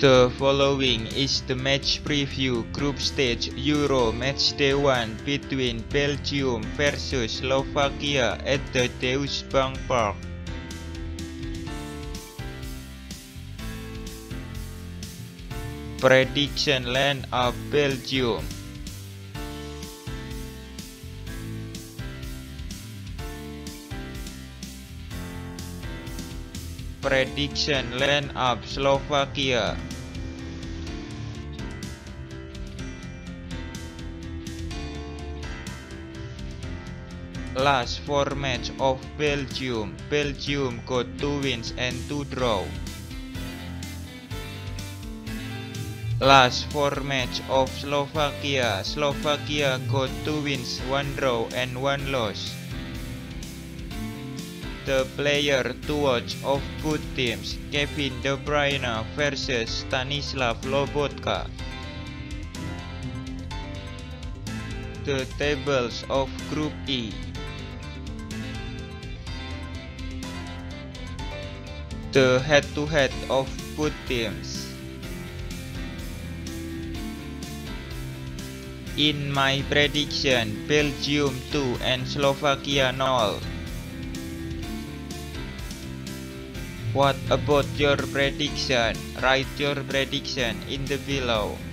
The following is the match preview group stage Euro matchday 1 between Belgium versus Slovakia at the Deusbank Park. Prediction lineup Belgium. Prediction lineup Slovakia. Last four match of Belgium. Belgium got 2 wins and 2 draws. Last four match of Slovakia. Slovakia got 2 wins, 1 draw and 1 loss. The player to watch of good teams: Kevin De Bruyne versus Stanislav Lobotka. The tables of Group E. The head-to-head of good teams. In my prediction, Belgium 2 and Slovakia 0. What about your prediction? Write your prediction in the below.